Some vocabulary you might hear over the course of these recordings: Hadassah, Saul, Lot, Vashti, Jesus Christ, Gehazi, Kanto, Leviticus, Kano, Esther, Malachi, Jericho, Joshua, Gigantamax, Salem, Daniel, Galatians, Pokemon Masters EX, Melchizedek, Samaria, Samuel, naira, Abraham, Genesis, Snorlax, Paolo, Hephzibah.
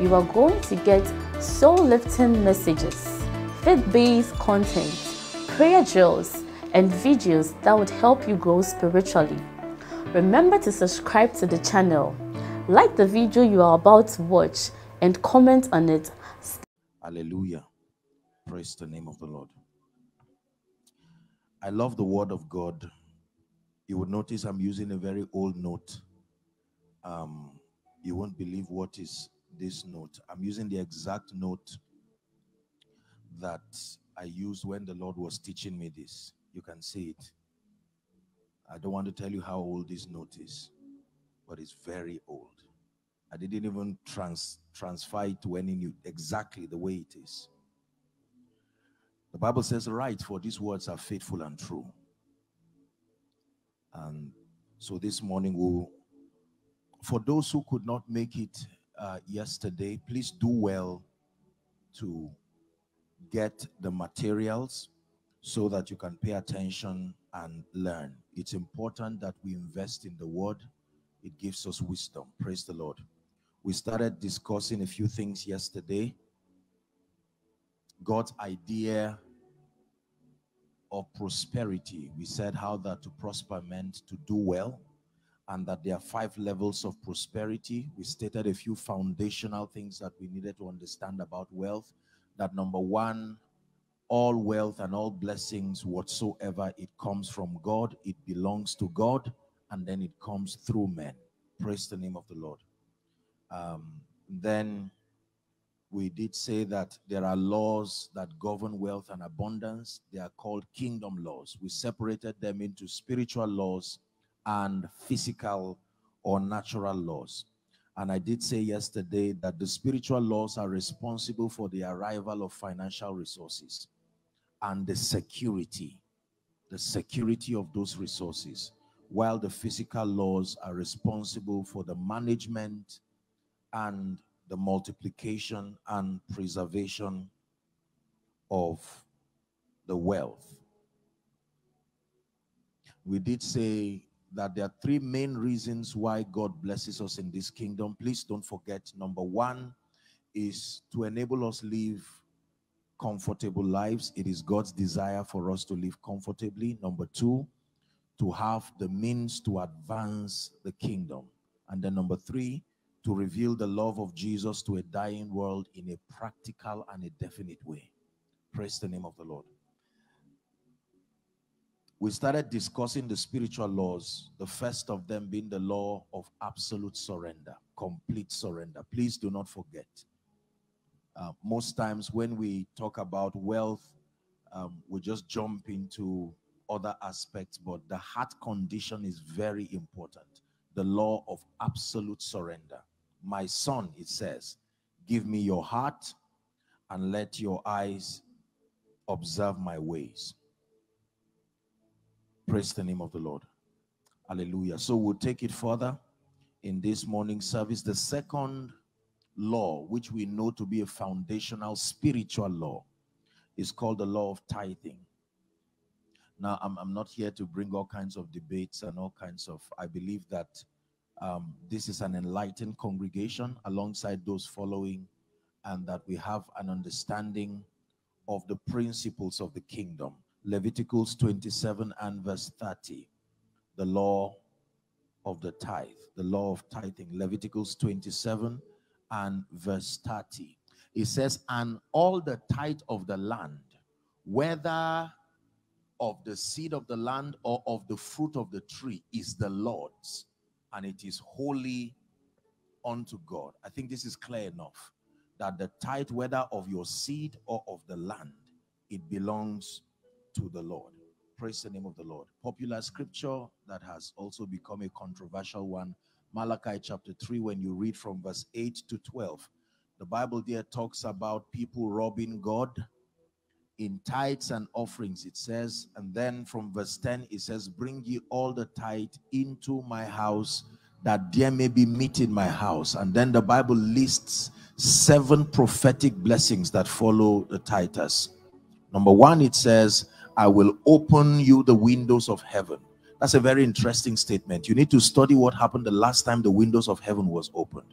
you are going to get soul-lifting messages, faith-based content, prayer drills and videos that would help you grow spiritually. Remember to subscribe to the channel, like the video you are about to watch, and comment on it. Hallelujah. Praise the name of the Lord. I love the word of God. You would notice I'm using a very old note. You won't believe what is this note. I'm using the exact note that I used when the Lord was teaching me this. You can see it. I don't want to tell you how old this note is, but it's very old. I didn't even transfer it to any new, exactly the way it is. The Bible says, "Write, for these words are faithful and true." And so this morning, for those who could not make it yesterday, please do well to get the materials so that you can pay attention and learn. It's important that we invest in the word. It gives us wisdom. Praise the Lord. We started discussing a few things yesterday. God's idea of prosperity. We said how that to prosper meant to do well, and that there are 5 levels of prosperity. We stated a few foundational things that we needed to understand about wealth. That number 1, all wealth and all blessings whatsoever, it comes from God, it belongs to God, and then it comes through men. Praise the name of the Lord. Then we did say that there are laws that govern wealth and abundance. They are called kingdom laws. We separated them into spiritual laws and physical or natural laws. And I did say yesterday that the spiritual laws are responsible for the arrival of financial resources and the security of those resources, while the physical laws are responsible for the management and the multiplication and preservation of the wealth. We did say that there are 3 main reasons why God blesses us in this kingdom. Please don't forget. Number 1 is to enable us live comfortable lives. It is God's desire for us to live comfortably. Number 2, to have the means to advance the kingdom. And then number 3, to reveal the love of Jesus to a dying world in a practical and a definite way. Praise the name of the Lord. We started discussing the spiritual laws, the first of them being the law of absolute surrender, complete surrender. Please do not forget. Most times when we talk about wealth, we just jump into other aspects, but the heart condition is very important. The law of absolute surrender. My son, it says, give me your heart and let your eyes observe my ways. Praise the name of the Lord. Hallelujah. So we'll take it further in this morning's service. The second law, which we know to be a foundational spiritual law, is called the law of tithing. Now, I'm not here to bring all kinds of debates and all kinds of... I believe that this is an enlightened congregation alongside those following, and that we have an understanding of the principles of the kingdom. Leviticus 27 and verse 30, the law of the tithe, the law of tithing. Leviticus 27 and verse 30. It says, and all the tithe of the land, whether of the seed of the land or of the fruit of the tree, is the Lord's, and it is holy unto God. I think this is clear enough, that the tithe, whether of your seed or of the land, it belongs to the Lord. Praise the name of the Lord. Popular scripture that has also become a controversial one, Malachi chapter 3, when you read from verse 8 to 12, The Bible there talks about people robbing God in tithes and offerings, it says. And then from verse 10, it says, bring ye all the tithe into my house, that there may be meat in my house. And then the Bible lists 7 prophetic blessings that follow the tithes. Number 1, it says, I will open you the windows of heaven. That's a very interesting statement. You need to study what happened the last time the windows of heaven was opened.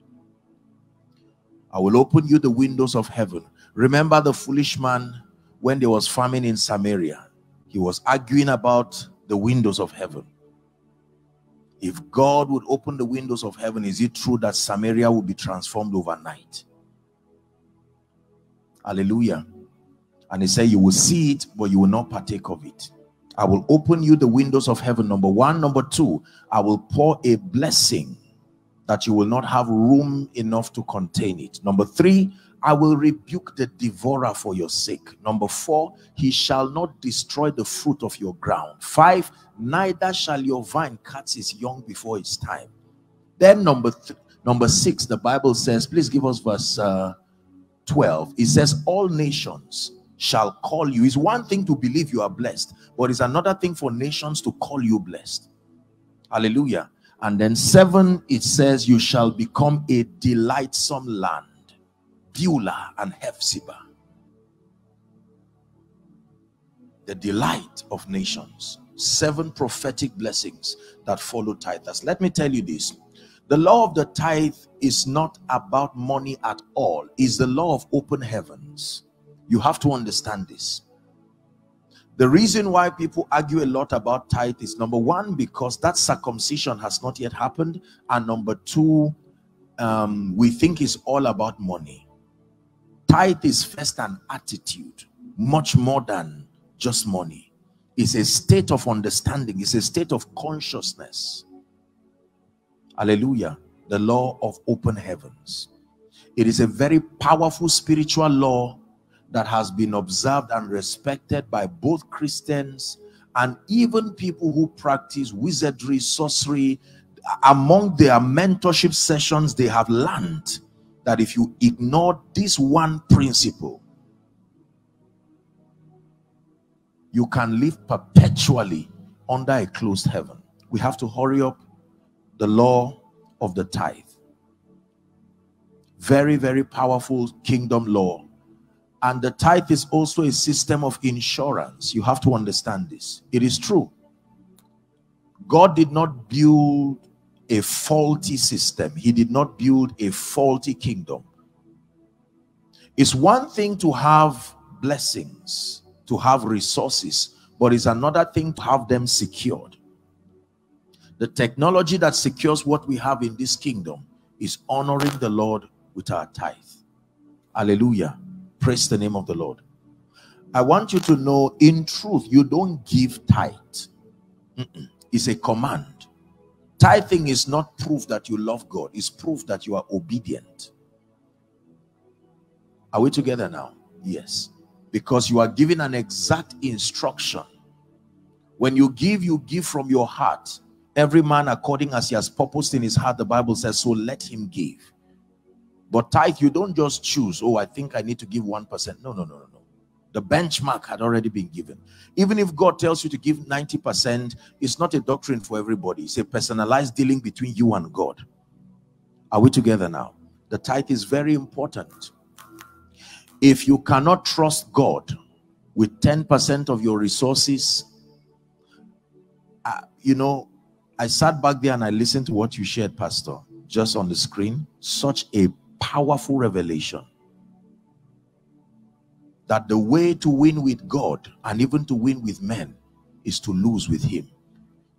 I will open you the windows of heaven. Remember the foolish man when there was famine in Samaria. He was arguing about the windows of heaven. If God would open the windows of heaven, is it true that Samaria would be transformed overnight? Hallelujah. And he said, you will see it, but you will not partake of it. I will open you the windows of heaven, number 1. Number 2, I will pour a blessing that you will not have room enough to contain it. Number 3, I will rebuke the devourer for your sake. Number 4, he shall not destroy the fruit of your ground. 5, neither shall your vine cut its young before its time. Then number 6, the Bible says, please give us verse 12. It says, all nations shall call you. It's one thing to believe you are blessed, but it's another thing for nations to call you blessed. Hallelujah. And then 7, it says, you shall become a delightsome land. Beulah and Hephzibah, the delight of nations. 7 prophetic blessings that follow tithers. Let me tell you this. The law of the tithe is not about money at all. It's the law of open heavens. You have to understand this. The reason why people argue a lot about tithe is, number 1, because that circumcision has not yet happened, and number 2, we think it's all about money. Tithe is first an attitude, much more than just money. It's a state of understanding. It's a state of consciousness. Hallelujah. The law of open heavens. It is a very powerful spiritual law that has been observed and respected by both Christians and even people who practice wizardry, sorcery. Among their mentorship sessions, they have learned that if you ignore this one principle, you can live perpetually under a closed heaven. We have to hurry up the law of the tithe. Very, very powerful kingdom law. And the tithe is also a system of insurance. You have to understand this. It is true. God did not build a faulty system. He did not build a faulty kingdom. It's one thing to have blessings, to have resources, but it's another thing to have them secured. The technology that secures what we have in this kingdom is honoring the Lord with our tithe. Hallelujah. Praise the name of the Lord. I want you to know, in truth, you don't give tithe. It's a command. Tithing is not proof that you love God. It's proof that you are obedient. Are we together now? Yes. Because you are given an exact instruction. When you give from your heart. Every man according as he has purposed in his heart, the Bible says, so let him give. But tithe, you don't just choose, oh, I think I need to give 1%. No, no, no, no. The benchmark had already been given. Even if God tells you to give 90%, it's not a doctrine for everybody. It's a personalized dealing between you and God. Are we together now? The tithe is very important. If you cannot trust God with 10% of your resources, you know, I sat back there and I listened to what you shared, Pastor, just on the screen. Such a powerful revelation that the way to win with God and even to win with men is to lose with him.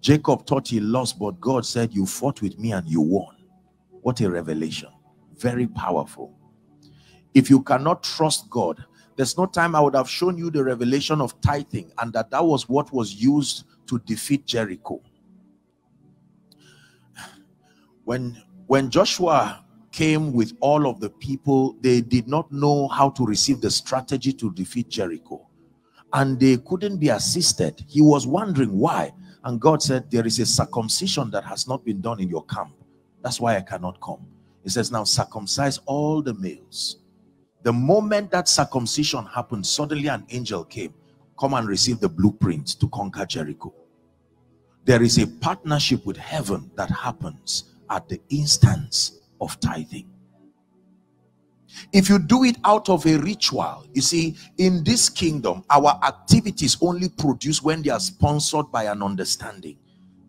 Jacob thought he lost, but God said, you fought with me and you won. What a revelation. Very powerful. If you cannot trust God, there's no time I would have shown you the revelation of tithing and that was what was used to defeat Jericho. When Joshua came with all of the people, they did not know how to receive the strategy to defeat Jericho. And they couldn't be assisted. He was wondering why. And God said, there is a circumcision that has not been done in your camp. That's why I cannot come. It says, now circumcise all the males. The moment that circumcision happened, suddenly an angel came. Come and receive the blueprint to conquer Jericho. There is a partnership with heaven that happens at the instance of tithing. If you do it out of a ritual, you see, in this kingdom, our activities only produce when they are sponsored by an understanding.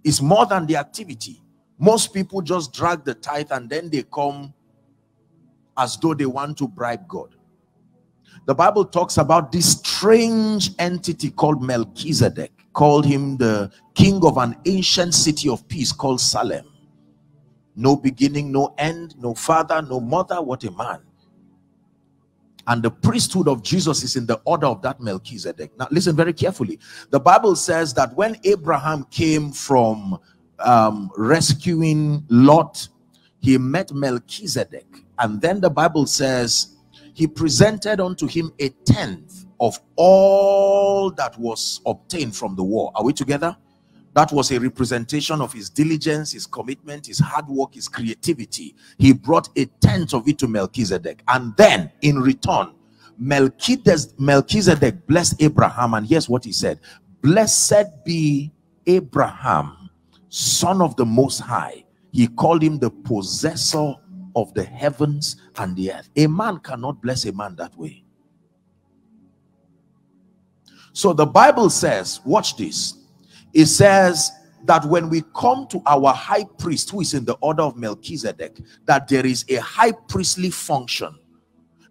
It's more than the activity. Most people just drag the tithe and then they come as though they want to bribe God. The Bible talks about this strange entity called Melchizedek, called him the king of an ancient city of peace called Salem. No beginning, no end, no father, no mother. What a man. And the priesthood of Jesus is in the order of that Melchizedek. Now listen very carefully. The Bible says that when Abraham came from rescuing Lot, he met Melchizedek. And then the Bible says he presented unto him a tenth of all that was obtained from the war. Are we together? That was a representation of his diligence, his commitment, his hard work, his creativity. He brought a tenth of it to Melchizedek. And then, in return, Melchizedek blessed Abraham. And here's what he said. Blessed be Abraham, son of the Most High. He called him the possessor of the heavens and the earth. A man cannot bless a man that way. So the Bible says, watch this. It says that when we come to our high priest, who is in the order of Melchizedek, that there is a high priestly function.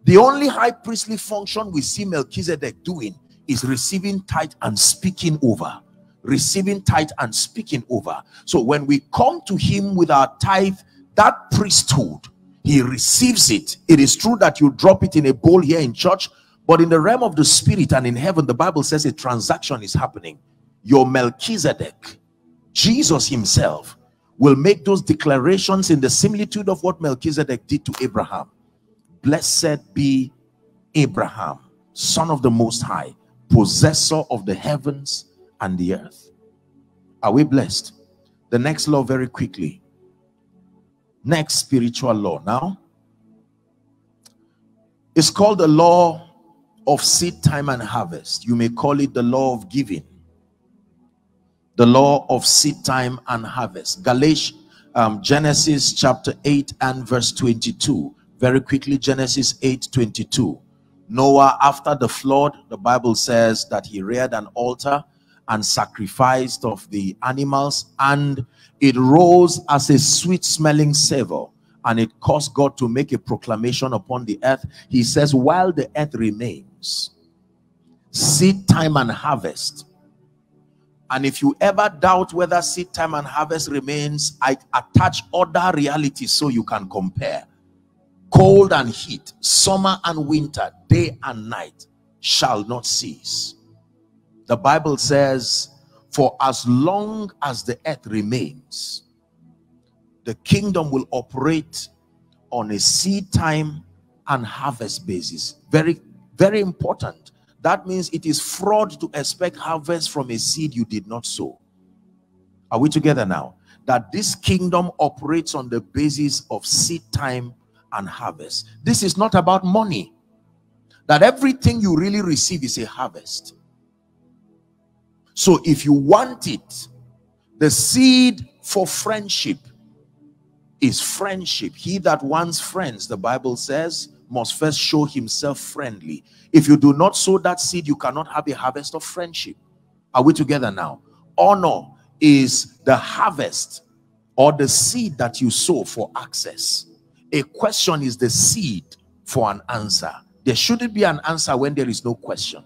The only high priestly function we see Melchizedek doing is receiving tithe and speaking over. Receiving tithe and speaking over. So when we come to him with our tithe, that priesthood, he receives it. It is true that you drop it in a bowl here in church, but in the realm of the spirit and in heaven, the Bible says a transaction is happening. Your Melchizedek, Jesus himself, will make those declarations in the similitude of what Melchizedek did to Abraham. Blessed be Abraham, son of the Most High, possessor of the heavens and the earth. Are we blessed? The next law, very quickly. Next spiritual law now. It's called the law of seed time and harvest. You may call it the law of giving. The law of seed time and harvest. Galatians, Genesis chapter 8 and verse 22. Very quickly, Genesis 8:22. Noah, after the flood, the Bible says that he reared an altar and sacrificed of the animals, and it rose as a sweet-smelling savor, and it caused God to make a proclamation upon the earth. He says, while the earth remains, seed time and harvest. And if you ever doubt whether seed time and harvest remains, I attach other realities so you can compare. Cold and heat, summer and winter, day and night shall not cease. The Bible says, for as long as the earth remains, the kingdom will operate on a seed time and harvest basis. Very, very important. That means it is fraud to expect harvest from a seed you did not sow. Are we together now? That this kingdom operates on the basis of seed time and harvest. This is not about money. That everything you really receive is a harvest. So if you want it, the seed for friendship is friendship. He that wants friends, the Bible says, must first show himself friendly. If you do not sow that seed, you cannot have a harvest of friendship. Are we together now? Honor is the harvest or the seed that you sow for access. A question is the seed for an answer. There shouldn't be an answer when there is no question.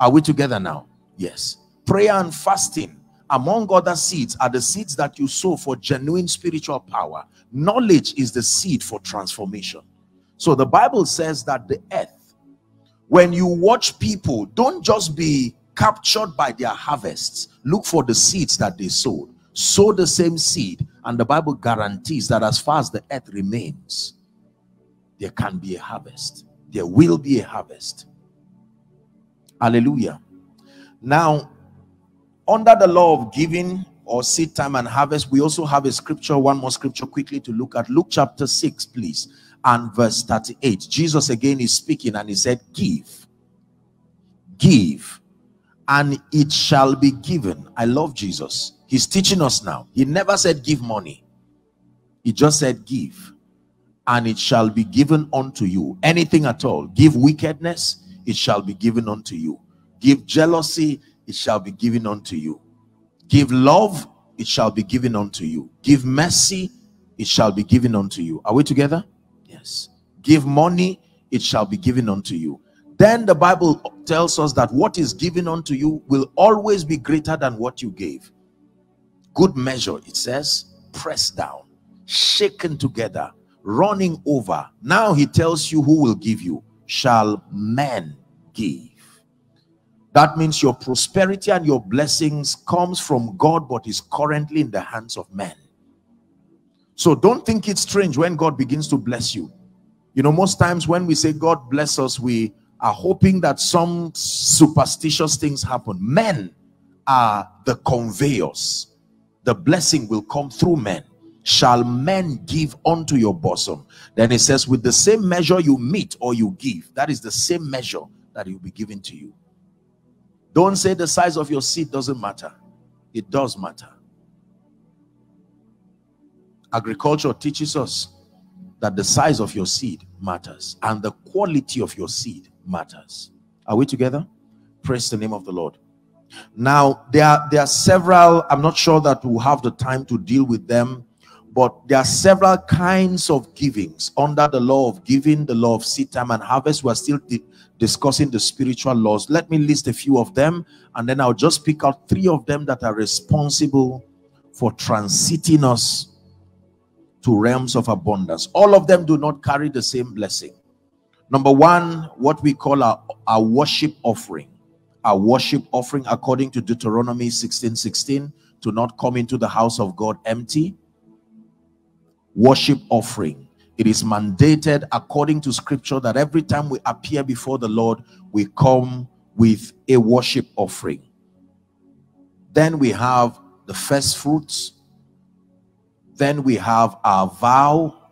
Are we together now? Yes. Prayer and fasting, among other seeds, are the seeds that you sow for genuine spiritual power. Knowledge is the seed for transformation. So the Bible says that the earth, when you watch people, don't just be captured by their harvests. Look for the seeds that they sowed. Sow the same seed, and the Bible guarantees that as far as the earth remains, there can be a harvest. There will be a harvest. Hallelujah. Now, under the law of giving, or seed time and harvest, we also have a scripture, one more scripture quickly to look at. Luke chapter 6, please, and verse 38. Jesus again is speaking and he said, give, give, and it shall be given. I love Jesus. He's teaching us now. He never said give money. He just said give, and it shall be given unto you. Anything at all. Give wickedness, it shall be given unto you. Give jealousy, it shall be given unto you. Give love, it shall be given unto you. Give mercy, it shall be given unto you. Are we together? Yes. Give money, it shall be given unto you. Then the Bible tells us that what is given unto you will always be greater than what you gave. Good measure, it says, pressed down, shaken together, running over. Now he tells you who will give you. Shall men give? That means your prosperity and your blessings comes from God, but is currently in the hands of men. So don't think it's strange when God begins to bless you. You know, most times when we say God bless us, we are hoping that some superstitious things happen. Men are the conveyors. The blessing will come through men. Shall men give unto your bosom? Then it says, with the same measure you meet or you give, that is the same measure that will be given to you. Don't say the size of your seed doesn't matter. It does matter. Agriculture teaches us that the size of your seed matters and the quality of your seed matters. Are we together? Praise the name of the Lord. Now, there are several, I'm not sure that we'll have the time to deal with them, but there are several kinds of givings. Under the law of giving, the law of seed time and harvest, we're still discussing the spiritual laws. Let me list a few of them, and then I'll just pick out three of them that are responsible for transiting us to realms of abundance. All of them do not carry the same blessing. Number one, what we call our worship offering. Our worship offering, according to Deuteronomy 16:16, to not come into the house of God empty. Worship offering. It is mandated according to scripture that every time we appear before the Lord, we come with a worship offering. Then we have the first fruits. Then we have our vow.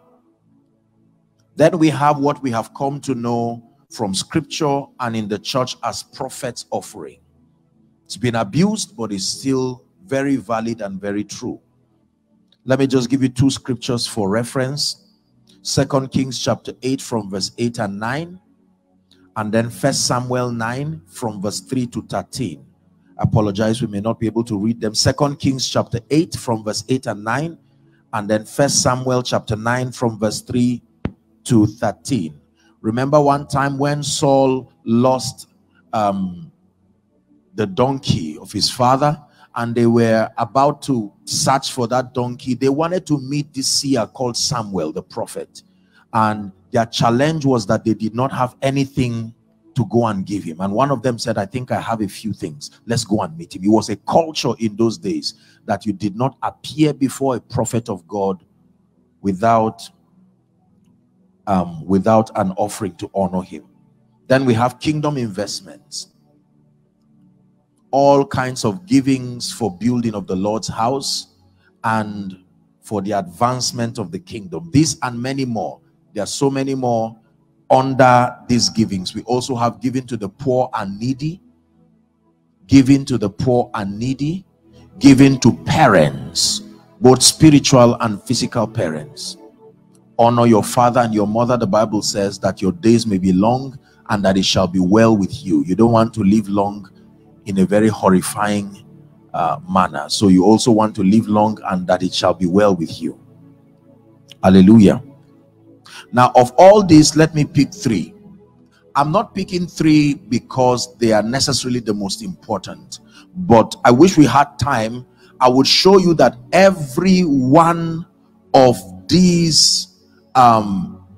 Then we have what we have come to know from scripture and in the church as prophet's offering. It's been abused, but it's still very valid and very true. Let me just give you two scriptures for reference. 2 Kings chapter 8 from verse 8 and 9. And then 1 Samuel 9 from verse 3 to 13. I apologize, we may not be able to read them. 2 Kings chapter 8 from verse 8 and 9. And then 1 Samuel chapter 9 from verse 3 to 13. Remember one time when Saul lost the donkey of his father, and they were about to search for that donkey. They wanted to meet this seer called Samuel, the prophet. And their challenge was that they did not have anything to go and give him. And one of them said, I think I have a few things. Let's go and meet him. It was a culture in those days that you did not appear before a prophet of God without an offering to honor him. Then we have kingdom investments. All kinds of givings for building of the Lord's house and for the advancement of the kingdom. These and many more. There are so many more under these givings. We also have giving to the poor and needy. Giving to the poor and needy. Giving to parents. Both spiritual and physical parents. Honor your father and your mother. The Bible says that your days may be long and that it shall be well with you. You don't want to live long in a very horrifying manner. So you also want to live long and that it shall be well with you. Hallelujah. Now, of all this, let me pick three. I'm not picking three because they are necessarily the most important, but I wish we had time. I would show you that every one of these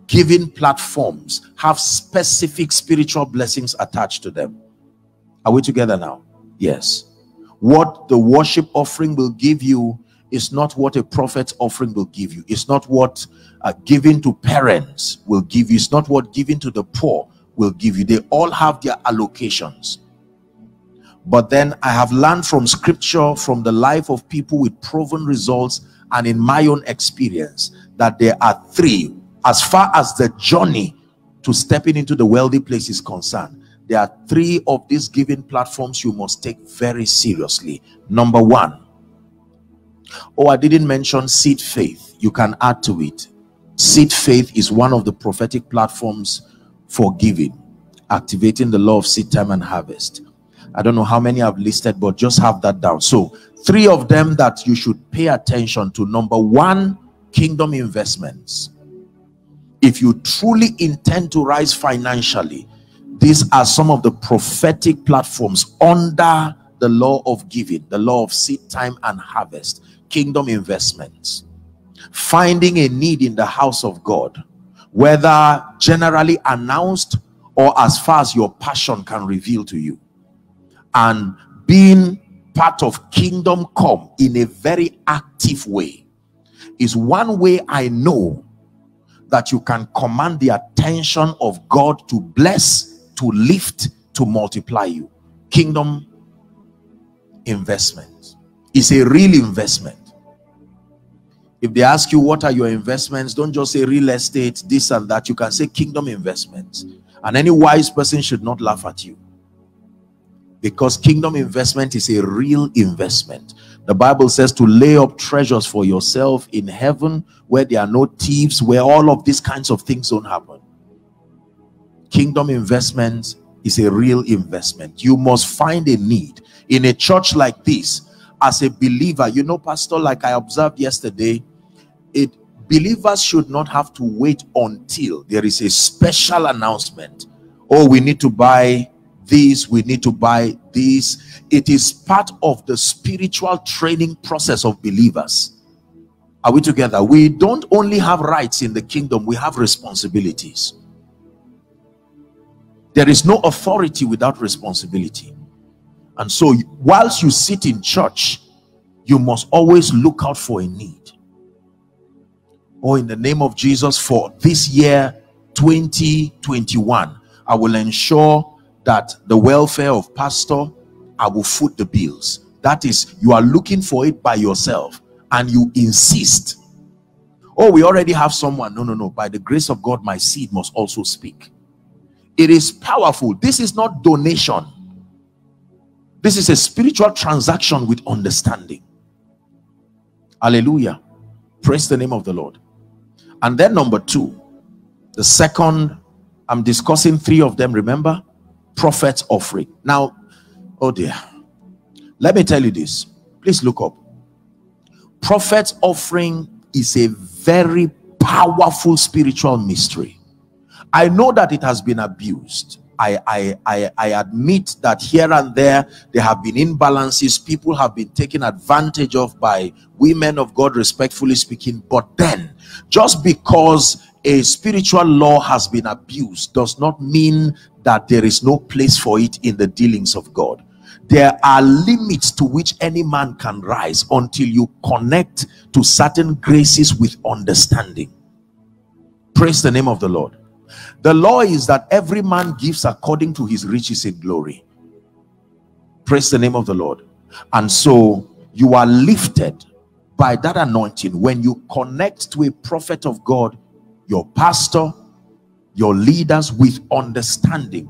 giving platforms have specific spiritual blessings attached to them. Are we together now? Yes. What the worship offering will give you is not what a prophet's offering will give you. It's not what giving to parents will give you. It's not what giving to the poor will give you. They all have their allocations. But then I have learned from scripture, from the life of people with proven results, and in my own experience, that there are three. As far as the journey to stepping into the wealthy place is concerned, there are three of these giving platforms you must take very seriously. Number one, oh, I didn't mention seed faith. You can add to it. Seed faith is one of the prophetic platforms for giving, activating the law of seed time and harvest. I don't know how many I've listed, but just have that down. So three of them that you should pay attention to. Number one, kingdom investments. If you truly intend to rise financially, these are some of the prophetic platforms under the law of giving, the law of seed time and harvest. Kingdom investments, finding a need in the house of God, whether generally announced or as far as your passion can reveal to you, and being part of kingdom come in a very active way is one way I know that you can command the attention of God to bless, to lift, to multiply you. Kingdom investment is a real investment. If they ask you what are your investments, don't just say real estate, this and that. You can say kingdom investments, and any wise person should not laugh at you, because kingdom investment is a real investment. The Bible says to lay up treasures for yourself in heaven, where there are no thieves, where all of these kinds of things don't happen. Kingdom investment is a real investment. You must find a need. In a church like this, as a believer, you know, Pastor, like I observed yesterday, believers should not have to wait until there is a special announcement. Oh, we need to buy this, we need to buy this. It is part of the spiritual training process of believers. Are we together? We don't only have rights in the kingdom, we have responsibilities. There is no authority without responsibility. And so whilst you sit in church, you must always look out for a need. Oh, in the name of Jesus, for this year 2021, I will ensure that the welfare of pastor, I will foot the bills. That is, you are looking for it by yourself and you insist. Oh, we already have someone. No, by the grace of God, my seed must also speak. It is powerful. This is not donation. This is a spiritual transaction with understanding. Hallelujah. Praise the name of the Lord. And then number two, the second, I'm discussing three of them, remember? Prophet's offering. Now, oh dear, let me tell you this, please look up. Prophet's offering is a very powerful spiritual mystery. I know that it has been abused. I admit that here and there have been imbalances. People have been taken advantage of by women of God, respectfully speaking. But then, just because a spiritual law has been abused does not mean that there is no place for it in the dealings of God. There are limits to which any man can rise until you connect to certain graces with understanding. Praise the name of the Lord. The law is that every man gives according to his riches in glory. Praise the name of the Lord. And so you are lifted by that anointing when you connect to a prophet of God, your pastor, your leaders, with understanding.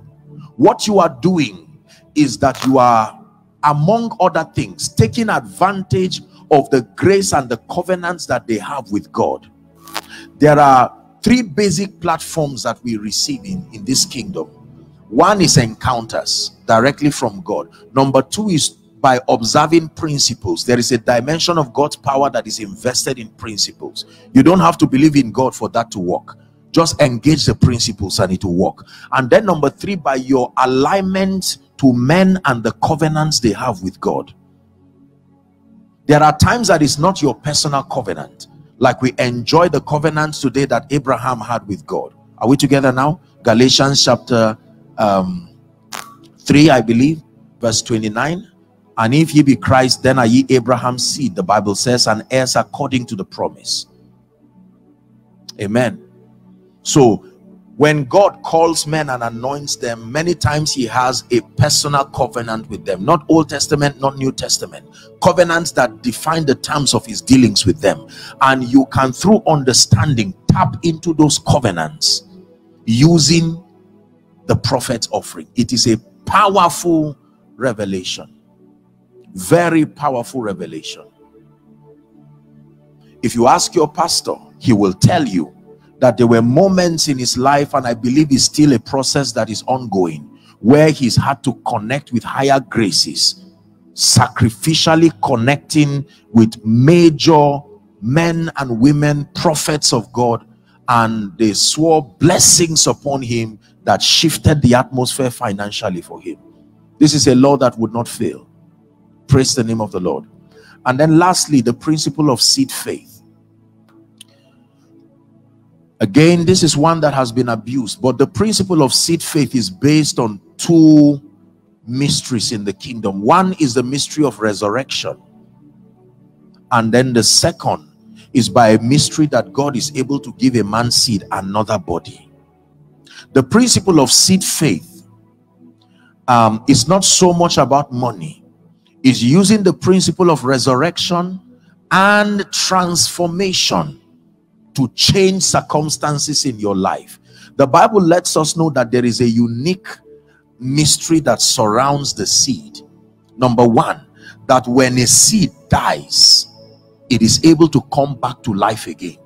What you are doing is that you are, among other things, taking advantage of the grace and the covenants that they have with God. There are three basic platforms that we receive in this kingdom. One is encounters directly from God. Number two is by observing principles. There is a dimension of God's power that is invested in principles. You don't have to believe in God for that to work. Just engage the principles and it will work. And then number three, by your alignment to men and the covenants they have with God. There are times that it's not your personal covenant. Like we enjoy the covenants today that Abraham had with God. Are we together now? Galatians chapter 3, I believe, verse 29. And if ye be Christ, then are ye Abraham's seed, the Bible says, and heirs according to the promise. Amen. So When God calls men and anoints them, many times he has a personal covenant with them. Not Old Testament, not New Testament. Covenants that define the terms of his dealings with them. And you can, through understanding, tap into those covenants using the prophet's offering. It is a powerful revelation. Very powerful revelation. If you ask your pastor, he will tell you that there were moments in his life, and I believe it's still a process that is ongoing, where he's had to connect with higher graces, sacrificially connecting with major men and women, prophets of God, and they swore blessings upon him that shifted the atmosphere financially for him. This is a law that would not fail. Praise the name of the Lord. And then lastly, the principle of seed faith. Again, this is one that has been abused, but the principle of seed faith is based on two mysteries in the kingdom. One is the mystery of resurrection, and then the second is by a mystery that God is able to give a man's seed another body. The principle of seed faith is not so much about money. It's using the principle of resurrection and transformation to change circumstances in your life. The Bible lets us know that there is a unique mystery that surrounds the seed. Number one, that when a seed dies, it is able to come back to life again.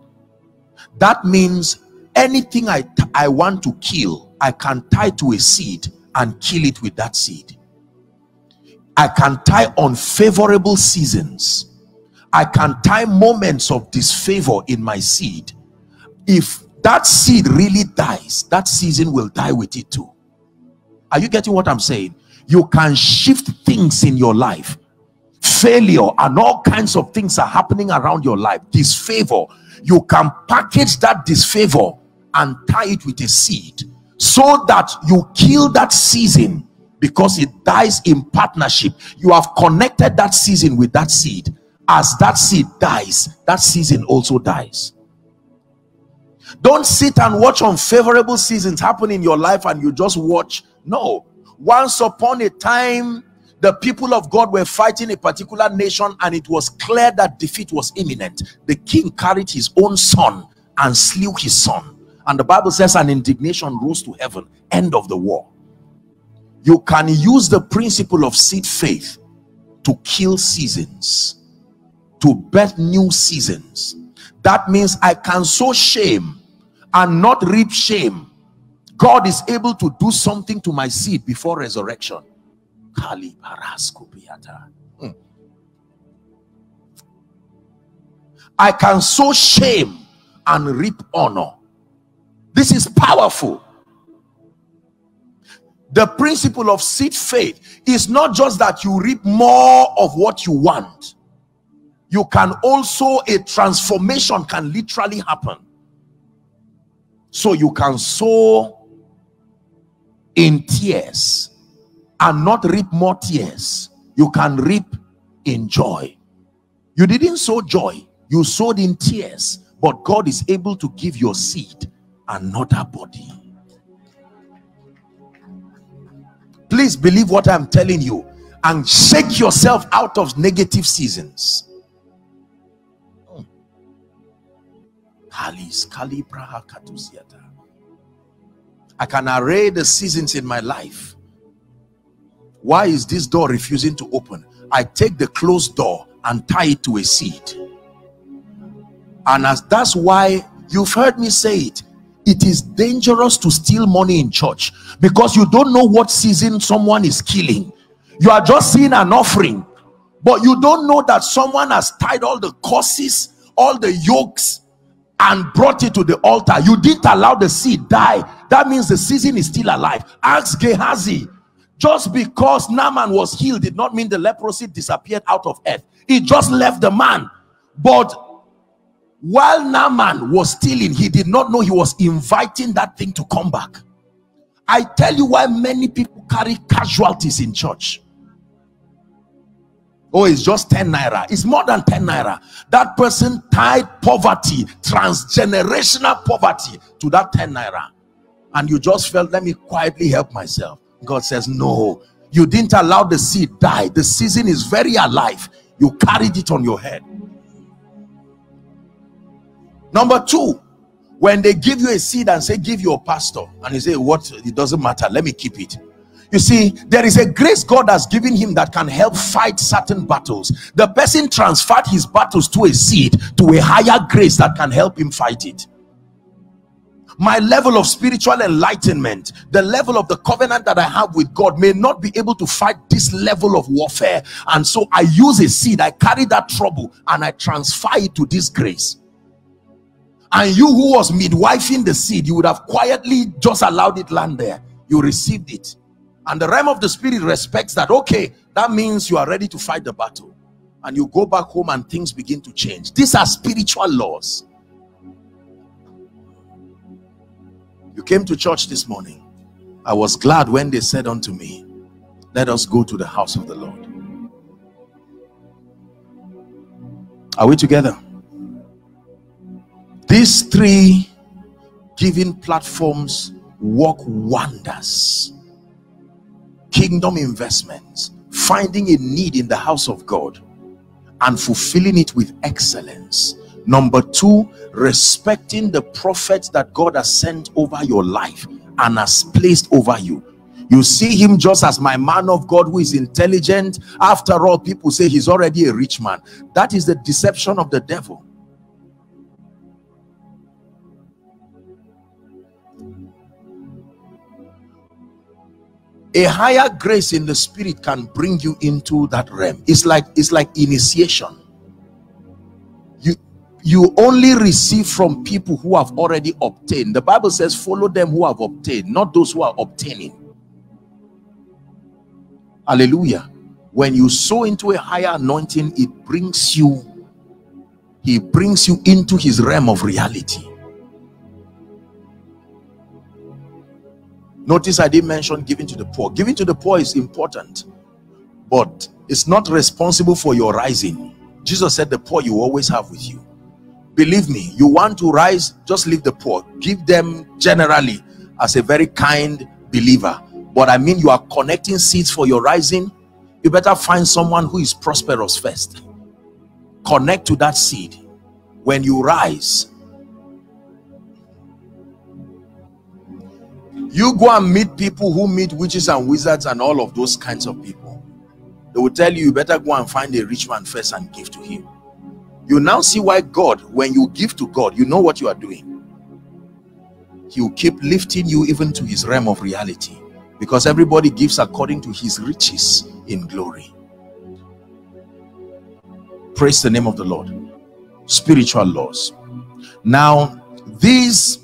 That means anything I want to kill, I can tie to a seed and kill it with that seed. I can tie unfavorable seasons. I can tie moments of disfavor in my seed. If that seed really dies, that season will die with it too. Are you getting what I'm saying? You can shift things in your life. Failure and all kinds of things are happening around your life. Disfavor, you can package that disfavor and tie it with a seed so that you kill that season because it dies in partnership. You have connected that season with that seed. As that seed dies, that season also dies. Don't sit and watch unfavorable seasons happen in your life and you just watch. No. Once upon a time, the people of God were fighting a particular nation and it was clear that defeat was imminent. The king carried his own son and slew his son. And the Bible says an indignation rose to heaven. End of the war. You can use the principle of seed faith to kill seasons, to birth new seasons. That means I can sow shame and not reap shame. God is able to do something to my seed before resurrection. I can sow shame and reap honor. This is powerful. The principle of seed faith is not just that you reap more of what you want. You can also, a transformation can literally happen. So you can sow in tears and not reap more tears. You can reap in joy. You didn't sow joy, you sowed in tears, but God is able to give your seed another body. Please believe what I'm telling you and shake yourself out of negative seasons. I can array the seasons in my life. Why is this door refusing to open? I take the closed door and tie it to a seed. And as that's why you've heard me say it, it is dangerous to steal money in church because you don't know what season someone is killing. You are just seeing an offering, but you don't know that someone has tied all the curses, all the yokes, and brought it to the altar. You didn't allow the seed die. That means the season is still alive. Ask Gehazi. Just because Naaman was healed did not mean the leprosy disappeared out of earth. It just left the man. But while Naaman was stealing, he did not know he was inviting that thing to come back. I tell you why many people carry casualties in church. Oh, it's just 10 naira. It's more than 10 naira. That person tied poverty, transgenerational poverty, to that 10 naira. and you just felt, let me quietly help myself. God says, no, you didn't allow the seed die. The season is very alive. You carried it on your head. Number two, when they give you a seed and say, give your pastor, and you say, what? It doesn't matter. Let me keep it. You see, there is a grace God has given him that can help fight certain battles. The person transferred his battles to a seed, to a higher grace that can help him fight it. My level of spiritual enlightenment, the level of the covenant that I have with God, may not be able to fight this level of warfare. And so I use a seed, I carry that trouble, and I transfer it to this grace. And you who was midwifing the seed, you would have quietly just allowed it land there. You received it. And the realm of the spirit respects that. Okay, that means you are ready to fight the battle. And you go back home and things begin to change. These are spiritual laws. You came to church this morning. I was glad when they said unto me, let us go to the house of the Lord. Are we together? These three giving platforms work wonders. Kingdom investments, finding a need in the house of God and fulfilling it with excellence. Number two, respecting the prophets that God has sent over your life and has placed over you. You see him just as my man of God who is intelligent. After all, people say he's already a rich man. That is the deception of the devil. A higher grace in the spirit can bring you into that realm. It's like initiation. You only receive from people who have already obtained. The Bible says, follow them who have obtained, not those who are obtaining. Hallelujah. When you sow into a higher anointing, he brings you into his realm of reality. Notice I didn't mention giving to the poor. Giving to the poor is important, but it's not responsible for your rising. Jesus said the poor you always have with you. Believe me, you want to rise, just leave the poor. Give them generally as a very kind believer. But I mean, you are connecting seeds for your rising. You better find someone who is prosperous first. Connect to that seed. When you rise, you go and meet people who meet witches and wizards and all of those kinds of people. They will tell you, you better go and find a rich man first and give to him. You now see why God, when you give to God, you know what you are doing. He will keep lifting you even to his realm of reality, because everybody gives according to his riches in glory. Praise the name of the Lord. Spiritual laws. Now, these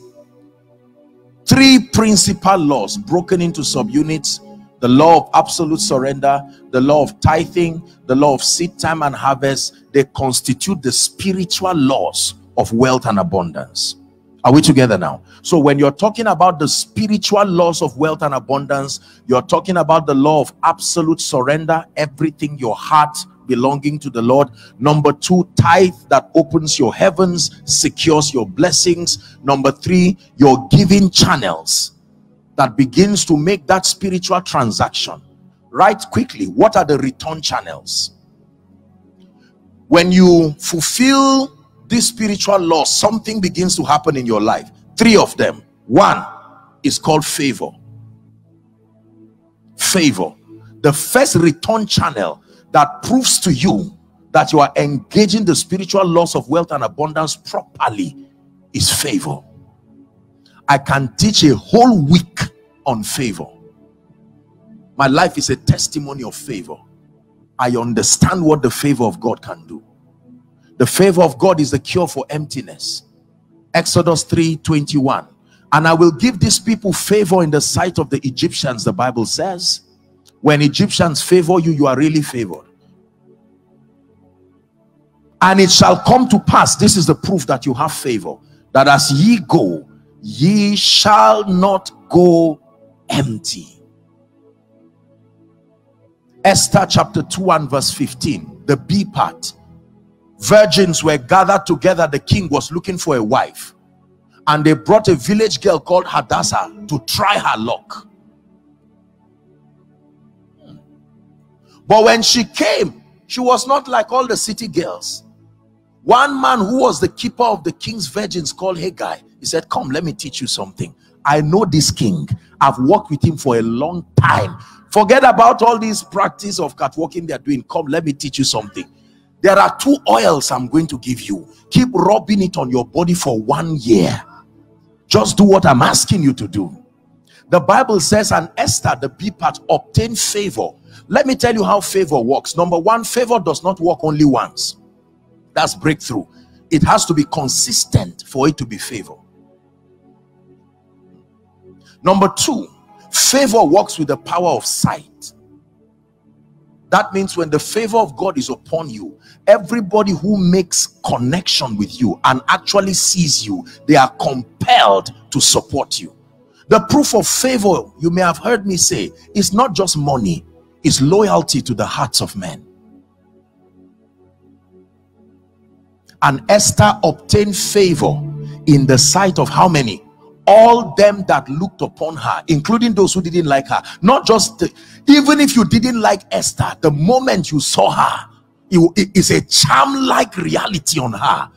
three principal laws broken into subunits: the law of absolute surrender, the law of tithing, the law of seed time and harvest. They constitute the spiritual laws of wealth and abundance. Are we together now? So when you're talking about the spiritual laws of wealth and abundance, you're talking about the law of absolute surrender, everything, your heart belonging to the Lord. Number two, tithe, that opens your heavens, secures your blessings. Number three, your giving channels that begins to make that spiritual transaction. Right, quickly, what are the return channels? When you fulfill this spiritual law, something begins to happen in your life. Three of them. One is called favor. Favor, the first return channel that proves to you that you are engaging the spiritual laws of wealth and abundance properly is favor. I can teach a whole week on favor. My life is a testimony of favor. I understand what the favor of God can do. The favor of God is the cure for emptiness. Exodus 3:21. And I will give these people favor in the sight of the Egyptians, the Bible says. When Egyptians favor you, you are really favored. And it shall come to pass, this is the proof that you have favor, that as ye go, ye shall not go empty. Esther chapter 2 and verse 15, the B part. Virgins were gathered together. The king was looking for a wife. and they brought a village girl called Hadassah to try her luck. But when she came, she was not like all the city girls. One man who was the keeper of the king's virgins called Hegai, he said, come, let me teach you something. I know this king. I've worked with him for a long time. Forget about all these practice of catwalking they're doing. Come, let me teach you something. There are two oils I'm going to give you. Keep rubbing it on your body for 1 year. Just do what I'm asking you to do. The Bible says, and Esther, the B part, obtained favor. Let me tell you how favor works. Number one, favor does not work only once. That's breakthrough. It has to be consistent for it to be favor. Number two, favor works with the power of sight. That means when the favor of God is upon you, everybody who makes connection with you and actually sees you, they are compelled to support you. The proof of favor, you may have heard me say, is not just money, it's loyalty to the hearts of men. And Esther obtained favor in the sight of how many? All them that looked upon her, including those who didn't like her. Not just even if you didn't like Esther, the moment you saw her, it is a charm-like reality on her.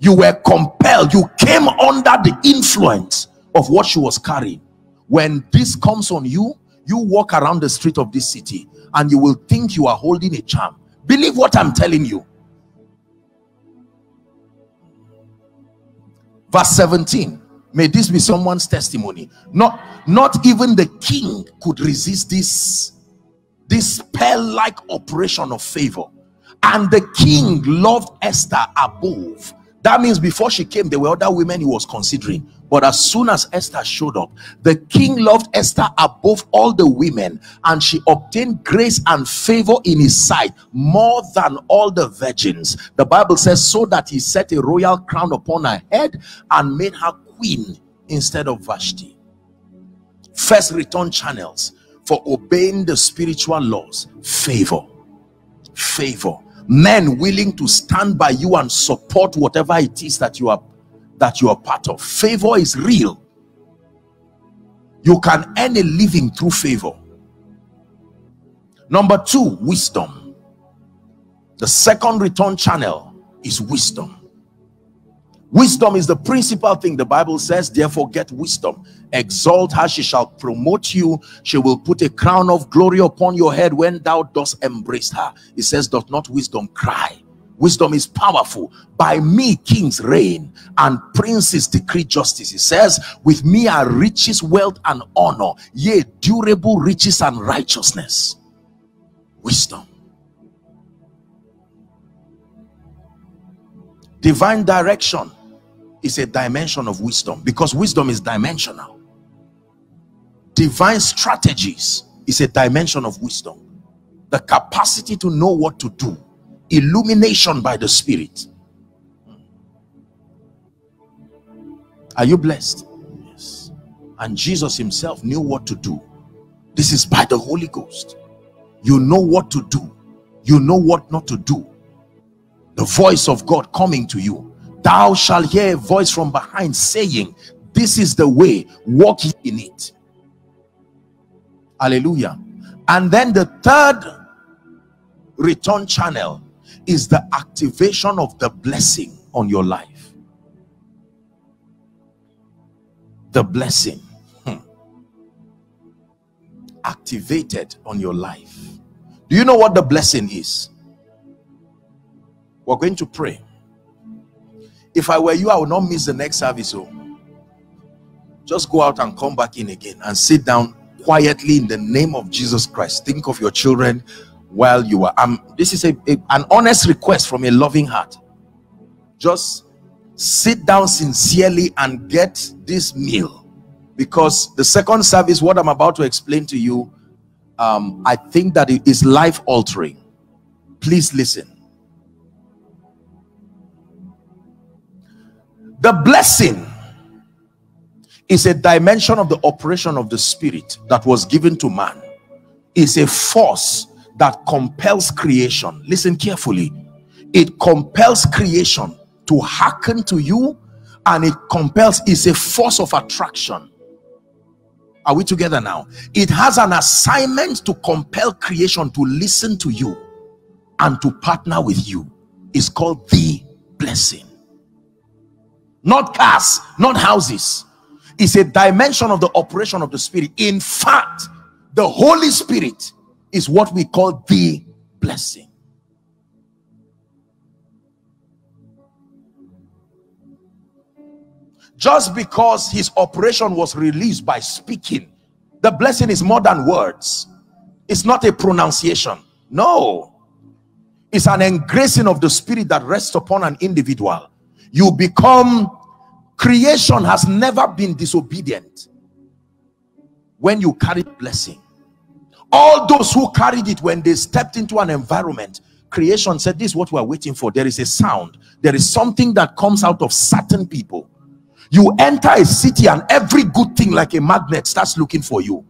You were compelled. You came under the influence of what she was carrying. When this comes on you, you walk around the street of this city and you will think you are holding a charm. Believe what I'm telling you. Verse 17. May this be someone's testimony. Not even the king could resist this spell-like operation of favor. And the king loved Esther above. That means before she came, there were other women he was considering. But as soon as Esther showed up, the king loved Esther above all the women. And she obtained grace and favor in his sight more than all the virgins. The Bible says, so that he set a royal crown upon her head and made her queen instead of Vashti. First return channels for obeying the spiritual laws. Favor. Favor. Men willing to stand by you and support whatever it is that you are part of. Favor is real. You can earn a living through favor. Number two, wisdom. The second return channel is wisdom. Wisdom is the principal thing. The Bible says, therefore get wisdom. Exalt her, she shall promote you. She will put a crown of glory upon your head when thou dost embrace her. It says, doth not wisdom cry? Wisdom is powerful. By me kings reign and princes decree justice. It says, with me are riches, wealth, and honor, yea, durable riches and righteousness. Wisdom. Divine direction is a dimension of wisdom, because wisdom is dimensional. Divine strategies is a dimension of wisdom. The capacity to know what to do. Illumination by the Spirit. Are you blessed? Yes. And Jesus himself knew what to do. This is by the Holy Ghost. You know what to do. You know what not to do. The voice of God coming to you. Thou shalt hear a voice from behind saying, this is the way, walk in it. Hallelujah. And then the third return channel is the activation of the blessing on your life. The blessing activated on your life. Do you know what the blessing is? We're going to pray. If I were you, I would not miss the next service. Oh, just go out and come back in again and sit down quietly in the name of Jesus Christ. Think of your children while you are. This is an honest request from a loving heart. Just sit down sincerely and get this meal, because the second service, what I'm about to explain to you, I think that it is life altering. Please listen. The blessing is a dimension of the operation of the Spirit that was given to man. It's a force that compels creation. Listen carefully. It compels creation to hearken to you and it compels, it's a force of attraction. Are we together now? It has an assignment to compel creation to listen to you and to partner with you. It's called the blessing. Not cars, not houses. It's a dimension of the operation of the Spirit. In fact, the Holy Spirit is what we call the blessing. Just because his operation was released by speaking, the blessing is more than words. It's not a pronunciation. No. It's an engracing of the Spirit that rests upon an individual. You become, creation has never been disobedient when you carry blessing. All those who carried it, when they stepped into an environment, creation said, this is what we are waiting for. There is a sound. There is something that comes out of certain people. You enter a city and every good thing, like a magnet, starts looking for you.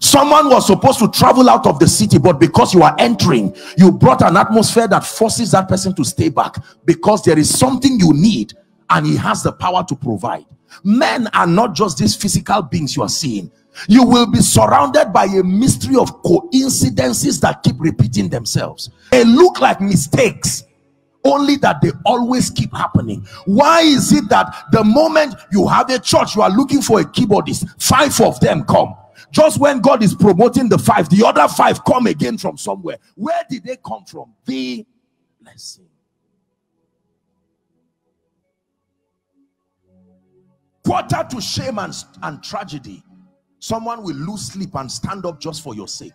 Someone was supposed to travel out of the city, but because you are entering, you brought an atmosphere that forces that person to stay back, because there is something you need and he has the power to provide. Men are not just these physical beings you are seeing. You will be surrounded by a mystery of coincidences that keep repeating themselves. They look like mistakes, only that they always keep happening. Why is it that the moment you have a church, you are looking for a keyboardist, 5 of them come? Just when God is promoting the 5, the other 5 come again from somewhere. Where did they come from? The blessing. Quarter to shame and tragedy, someone will lose sleep and stand up just for your sake.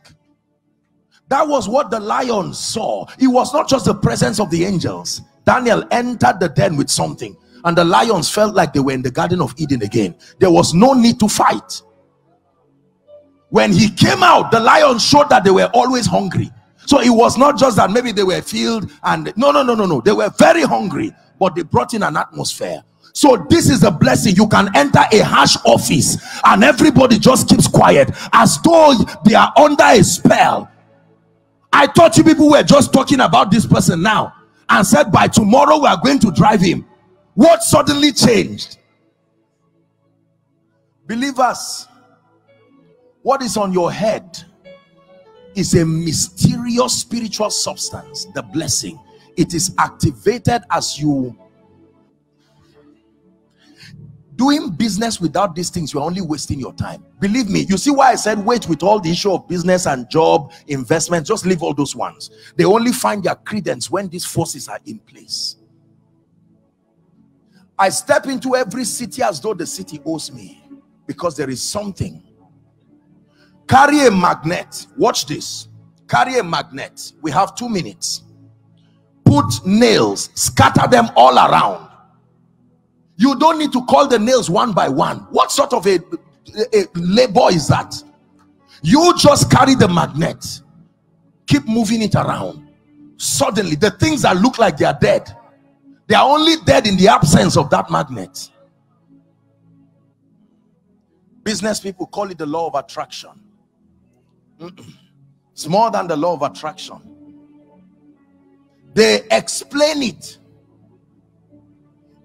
That was what the lion saw. It was not just the presence of the angels. Daniel entered the den with something, and the lions felt like they were in the Garden of Eden again. There was no need to fight. When he came out, the lions showed that they were always hungry. So it was not just that maybe they were filled and no. They were very hungry, but they brought in an atmosphere. So this is a blessing. You can enter a harsh office and everybody just keeps quiet as though they are under a spell. I thought you people were just talking about this person now and said by tomorrow we are going to drive him. What suddenly changed? Believers, what is on your head is a mysterious spiritual substance, the blessing. It is activated as you doing business. Without these things, you're only wasting your time. Believe me, you see why I said wait with all the issue of business and job, investment. Just leave all those ones. They only find their credence when these forces are in place. I step into every city as though the city owes me, because there is something. Carry a magnet. Watch this. Carry a magnet. We have 2 minutes. Put nails, scatter them all around. You don't need to call the nails one by one. What sort of a labor is that? You just carry the magnet, keep moving it around. Suddenly, the things that look like they are dead, they are only dead in the absence of that magnet. Business people call it the law of attraction. It's more than the law of attraction. They explain it.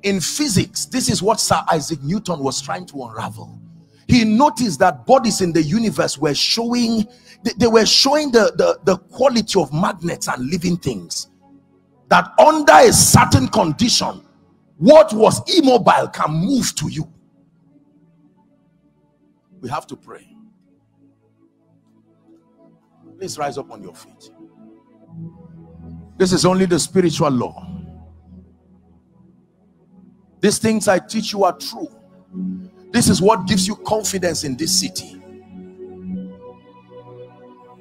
In physics, this is what Sir Isaac Newton was trying to unravel. He noticed that bodies in the universe were showing, they were showing the quality of magnets and living things. That under a certain condition, what was immobile can move to you. We have to pray. Please rise up on your feet. This is only the spiritual law. These things I teach you are true. This is what gives you confidence in this city.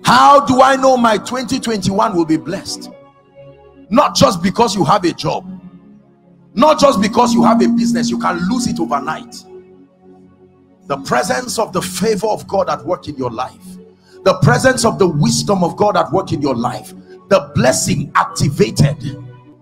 How do I know my 2021 will be blessed? Not just because you have a job, not just because you have a business. You can lose it overnight. The presence of the favor of God at work in your life, the presence of the wisdom of God at work in your life, the blessing activated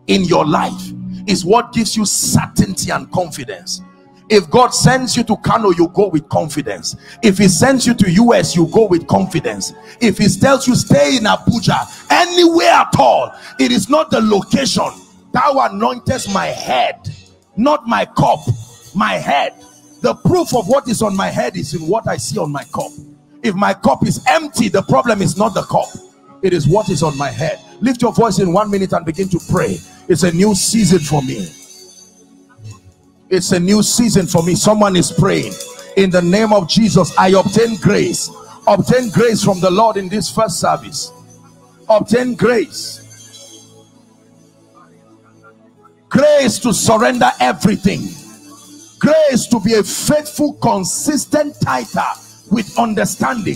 in your life is what gives you certainty and confidence. If God sends you to Kano, you go with confidence. If he sends you to US, you go with confidence. If he tells you stay in Abuja, anywhere at all, it is not the location. Thou anointest my head, not my cup. my head. The proof of what is on my head is in what I see on my cup. If my cup is empty, the problem is not the cup. It is what is on my head. Lift your voice in 1 minute and begin to pray. It's a new season for me. It's a new season for me. Someone is praying. In the name of Jesus, I obtain grace. Obtain grace from the Lord in this first service. Obtain grace. Grace to surrender everything. Grace to be a faithful, consistent tither with understanding.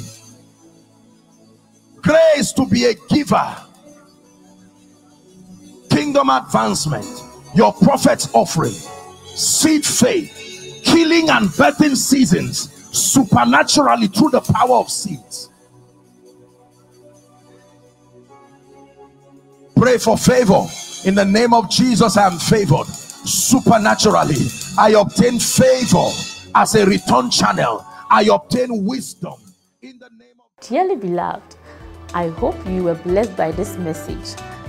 Grace to be a giver. Kingdom advancement. Your prophet's offering. Seed faith. Killing and birthing seasons. Supernaturally through the power of seeds. Pray for favor. In the name of Jesus, I am favored. Supernaturally, I obtain favor as a return channel. I obtain wisdom. In the name of... Dearly beloved, I hope you were blessed by this message.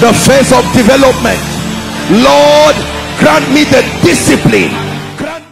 The phase of development. Lord, grant me the discipline